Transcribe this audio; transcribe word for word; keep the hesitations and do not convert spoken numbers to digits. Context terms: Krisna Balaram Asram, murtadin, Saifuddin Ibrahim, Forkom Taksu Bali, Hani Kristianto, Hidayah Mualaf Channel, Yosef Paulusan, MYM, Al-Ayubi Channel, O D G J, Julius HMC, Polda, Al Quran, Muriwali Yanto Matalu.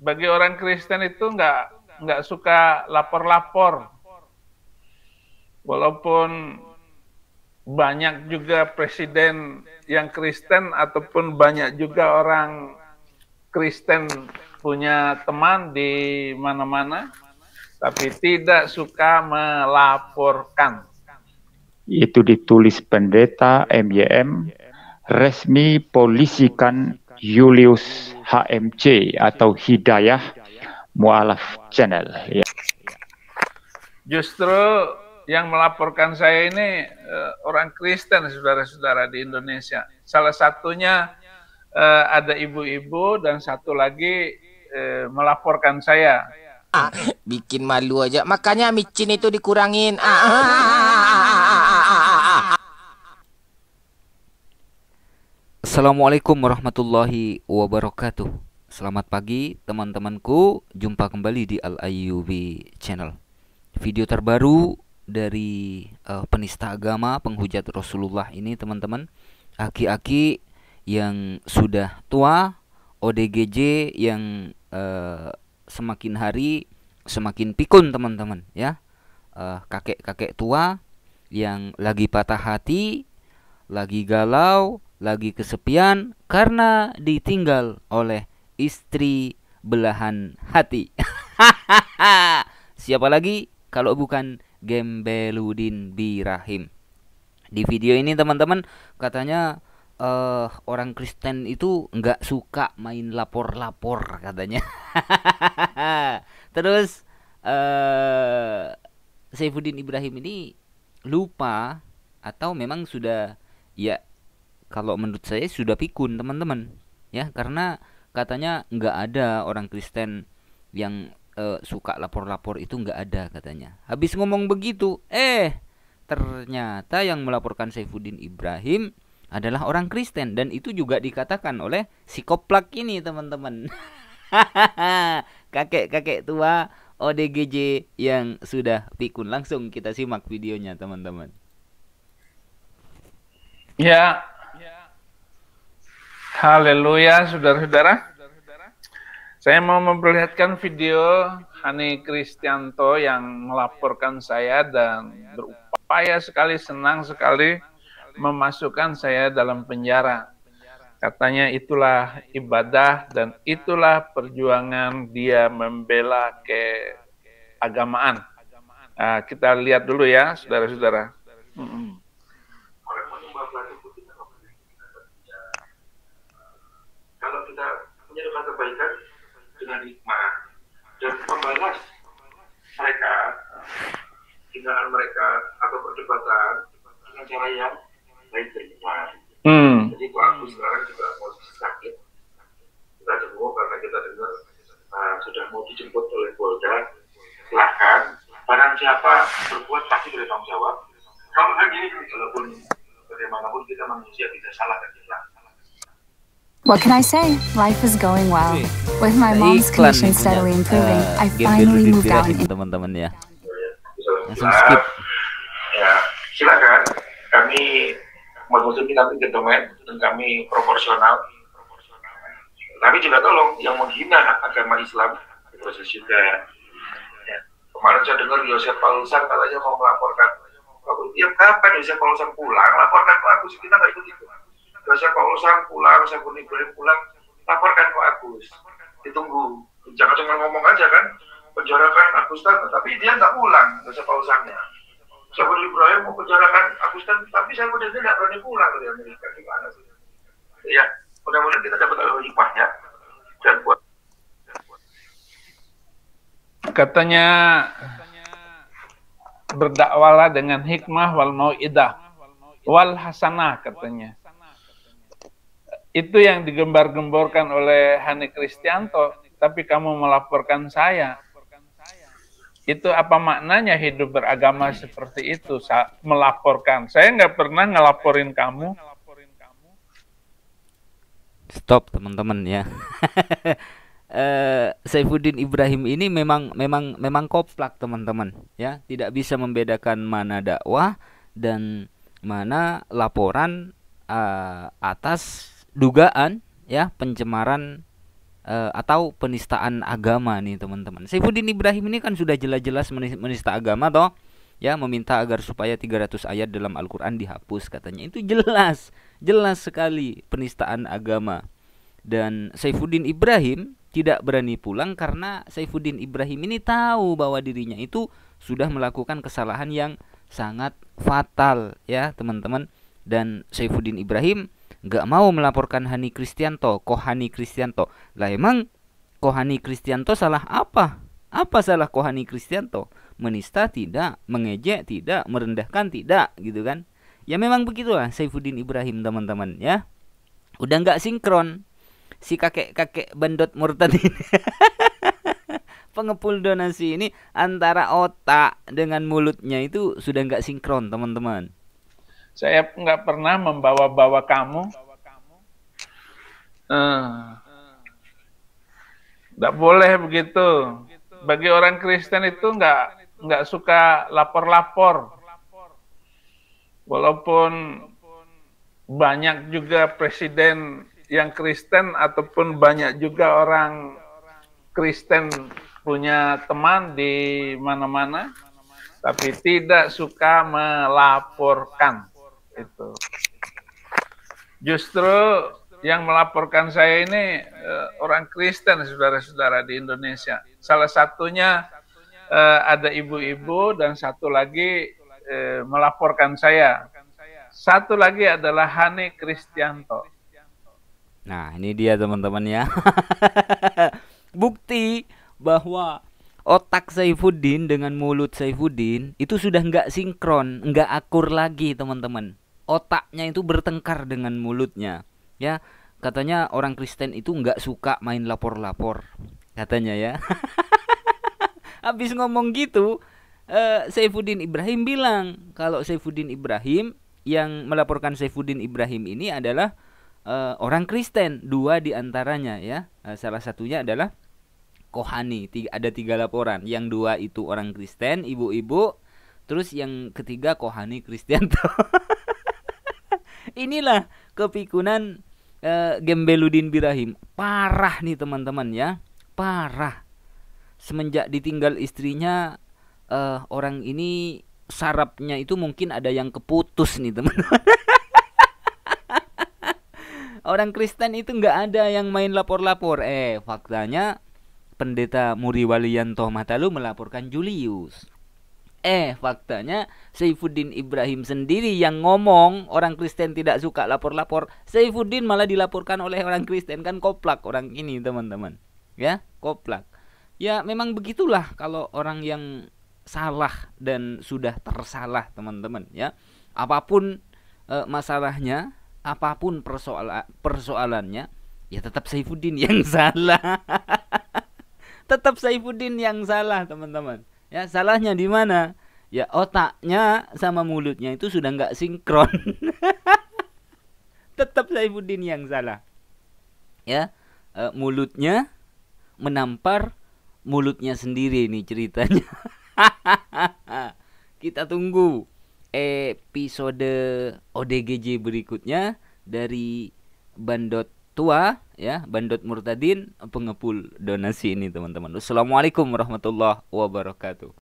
Bagi orang Kristen itu nggak nggak suka lapor-lapor, walaupun banyak juga presiden yang Kristen ataupun banyak juga orang Kristen punya teman di mana-mana, tapi tidak suka melaporkan. Itu ditulis pendeta M Y M resmi polisikan Julius H M C atau Hidayah Mualaf Channel. Ya. Justru yang melaporkan saya ini uh, orang Kristen, saudara-saudara di Indonesia. Salah satunya uh, ada ibu-ibu dan satu lagi uh, melaporkan saya. Ah, bikin malu aja. Makanya micin itu dikurangin. Ah, ah, ah, ah, ah. Assalamualaikum warahmatullahi wabarakatuh. Selamat pagi teman-temanku. Jumpa kembali di Al-Ayubi Channel. Video terbaru dari uh, penista agama, penghujat Rasulullah ini teman-teman. Aki-aki yang sudah tua, O D G J yang uh, semakin hari semakin pikun teman-teman ya. uh, Kakek-kakek tua yang lagi patah hati, lagi galau, lagi kesepian karena ditinggal oleh istri belahan hati. Siapa lagi kalau bukan Saifuddin Ibrahim. Di video ini teman-teman katanya uh, orang Kristen itu nggak suka main lapor-lapor katanya. Terus uh, Saifuddin Ibrahim ini lupa atau memang sudah, ya kalau menurut saya sudah pikun teman-teman ya, karena katanya nggak ada orang Kristen yang e, suka lapor-lapor, itu nggak ada katanya. Habis ngomong begitu, eh ternyata yang melaporkan Saifuddin Ibrahim adalah orang Kristen, dan itu juga dikatakan oleh si koplak ini teman-teman. Kakek-kakek tua O D G J yang sudah pikun. Langsung kita simak videonya teman-teman. Ya. Haleluya, saudara-saudara. Saya mau memperlihatkan video Hani Kristianto yang melaporkan saya dan berupaya sekali, senang sekali memasukkan saya dalam penjara. Katanya itulah ibadah dan itulah perjuangan dia membela keagamaan. Nah, kita lihat dulu ya, saudara-saudara. Mm-mm. Dengan hikmah dan membalas mereka hinaan mereka atau perdebatan dengan cara yang baik dan benar. Hmm. Jadi kalau aku sekarang juga posisi sakit, kita jemput karena kita dengar uh, sudah mau dijemput oleh Polda. Silahkan, barang siapa berbuat pasti bertanggung jawab. Kalau begini, walaupun bagaimanapun kita manusia bisa salah dan hilang. What can I say? Life is going well. With my mom's condition steadily improving, uh, I finally moved out. Teman-teman ya. Langsung skip. Ya, silakan. Kami mengusung kita ke domain dan kami proporsional. Tapi juga tolong yang menghina agama Islam diproses juga. Ya. Kemarin saya dengar Yosef Paulusan katanya mau melaporkan. Aku tiap kapan Yosef Paulusan pulang? Laporkan ke aku, kita nggak ikut itu. Saya Paulusan pulang, saya pun Ibrahim pulang, laporkan ke Agus. Ditunggu, jangan cuma ngomong aja kan, penjarakan Agustan, tapi dia nggak pulang, saya Paulusannya. Saya pun Ibrahim mau penjarakan Agustan, tapi saya pun dia nggak berani pulang dari Amerika. Gimana sih? Ya, mudah-mudahan kita dapat alur hikmahnya dan buat. Katanya berdakwalah dengan hikmah wal mau'idah wal hasanah katanya. Itu yang digembar-gemborkan oleh Hani Kristianto, tapi kamu melaporkan saya. Itu apa maknanya hidup beragama seperti itu, melaporkan? Saya nggak pernah ngelaporin kamu. Stop teman-teman ya. uh, Saifuddin Ibrahim ini memang memang memang koplak teman-teman ya, tidak bisa membedakan mana dakwah dan mana laporan uh, atas dugaan ya pencemaran uh, atau penistaan agama nih teman-teman. Saifuddin Ibrahim ini kan sudah jelas-jelas menista agama toh, ya, meminta agar supaya tiga ratus ayat dalam Al-Qur'an dihapus katanya. Itu jelas, jelas sekali penistaan agama. Dan Saifuddin Ibrahim tidak berani pulang karena Saifuddin Ibrahim ini tahu bahwa dirinya itu sudah melakukan kesalahan yang sangat fatal, ya teman-teman. Dan Saifuddin Ibrahim nggak mau melaporkan Hani Kristianto, Ko Hani Kristianto. Lah emang Ko Hani Kristianto salah apa? Apa salah Ko Hani Kristianto? Menista tidak, mengejek tidak, merendahkan tidak, gitu kan? Ya memang begitulah Saifuddin Ibrahim teman-teman, ya. Udah nggak sinkron. Si kakek-kakek bandot murtad ini pengepul donasi ini antara otak dengan mulutnya itu sudah nggak sinkron teman-teman. Saya nggak pernah membawa-bawa kamu, nggak hmm. boleh begitu. Bagi orang Kristen itu nggak nggak suka lapor-lapor, walaupun banyak juga presiden yang Kristen ataupun banyak juga orang Kristen punya teman di mana-mana, tapi tidak suka melaporkan itu. Justru yang melaporkan saya ini eh, orang Kristen, saudara-saudara di Indonesia. Salah satunya eh, ada ibu-ibu dan satu lagi eh, melaporkan saya. Satu lagi adalah Hani Kristianto. Nah ini dia teman-teman ya. Bukti bahwa otak Saifuddin dengan mulut Saifuddin itu sudah nggak sinkron, nggak akur lagi teman-teman. Otaknya itu bertengkar dengan mulutnya, ya. Katanya orang Kristen itu nggak suka main lapor-lapor, katanya ya. Habis ngomong gitu, eh, Saifuddin Ibrahim bilang kalau Saifuddin Ibrahim yang melaporkan Saifuddin Ibrahim ini adalah Uh, orang Kristen, dua diantaranya ya, uh, salah satunya adalah Ko Hani. Tiga, ada tiga laporan, yang dua itu orang Kristen, ibu-ibu, terus yang ketiga Ko Hani Kristianto. Inilah kepikunan uh, Gembeludin Ibrahim. Parah nih teman-teman ya, parah. Semenjak ditinggal istrinya, uh, orang ini sarapnya itu mungkin ada yang keputus nih teman-teman. Orang Kristen itu nggak ada yang main lapor-lapor. Eh, faktanya pendeta Muriwali Yanto Matalu melaporkan Julius. Eh, faktanya Saifuddin Ibrahim sendiri yang ngomong orang Kristen tidak suka lapor-lapor. Saifuddin malah dilaporkan oleh orang Kristen, kan koplak orang ini teman-teman. Ya, koplak. Ya, memang begitulah kalau orang yang salah dan sudah tersalah teman-teman. Ya, apapun eh, masalahnya, apapun persoalan persoalannya, ya tetap Saifuddin yang salah. Tetap Saifuddin yang salah teman-teman. Ya salahnya di mana? Ya otaknya sama mulutnya itu sudah nggak sinkron. Tetap Saifuddin yang salah. Ya e, mulutnya menampar mulutnya sendiri nih ceritanya. Kita tunggu episode O D G J berikutnya dari bandot tua ya, bandot murtadin, pengepul donasi ini teman-teman. Assalamualaikum warahmatullahi wabarakatuh.